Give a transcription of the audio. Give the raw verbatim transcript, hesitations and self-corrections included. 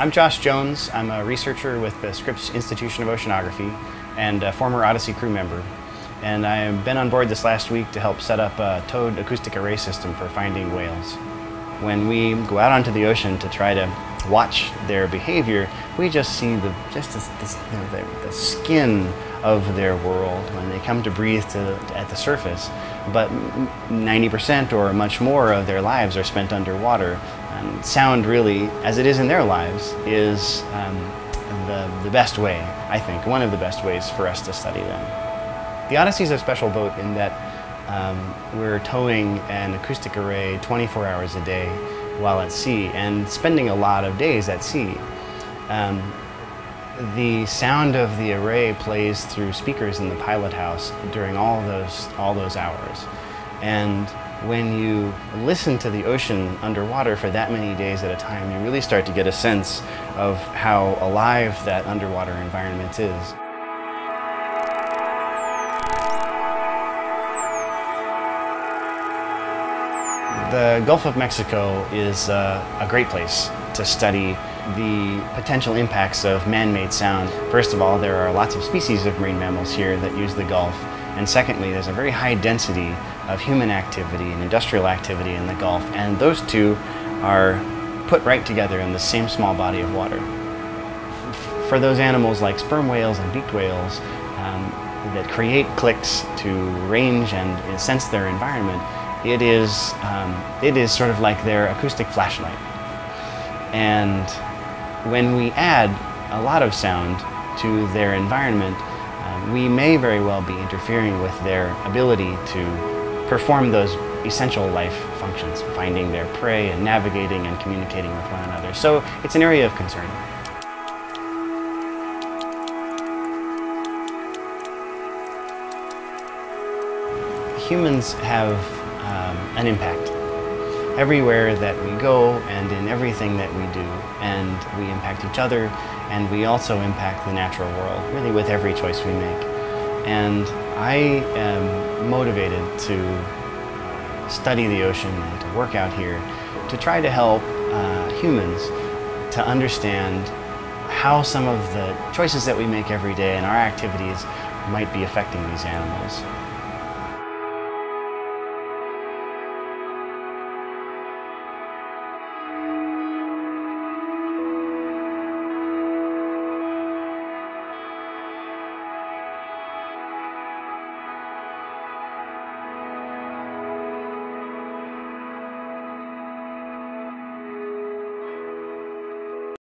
I'm Josh Jones. I'm a researcher with the Scripps Institution of Oceanography and a former Odyssey crew member. And I've been on board this last week to help set up a towed acoustic array system for finding whales. When we go out onto the ocean to try to watch their behavior, we just see the, just this, this, you know, the, the skin of their world when they come to breathe to, at the surface. But ninety percent or much more of their lives are spent underwater. And sound really, as it is in their lives, is um, the, the best way, I think, one of the best ways for us to study them. The Odyssey is a special boat in that um, we're towing an acoustic array twenty-four hours a day while at sea and spending a lot of days at sea. Um, the sound of the array plays through speakers in the pilot house during all those, all those hours. And when you listen to the ocean underwater for that many days at a time, you really start to get a sense of how alive that underwater environment is. The Gulf of Mexico is uh, a great place to study the potential impacts of man-made sound. First of all, there are lots of species of marine mammals here that use the Gulf. And secondly, there's a very high density of human activity and industrial activity in the Gulf, and those two are put right together in the same small body of water. For those animals like sperm whales and beaked whales um, that create clicks to range and sense their environment, it is, um, it is sort of like their acoustic flashlight. And when we add a lot of sound to their environment, we may very well be interfering with their ability to perform those essential life functions, finding their prey and navigating and communicating with one another. So it's an area of concern. Humans have um, an impact everywhere that we go and in everything that we do, and we impact each other, and we also impact the natural world, really with every choice we make. And I am motivated to study the ocean and to work out here to try to help uh, humans to understand how some of the choices that we make every day and our activities might be affecting these animals.